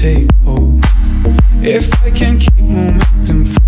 take hold. If I can keep momentum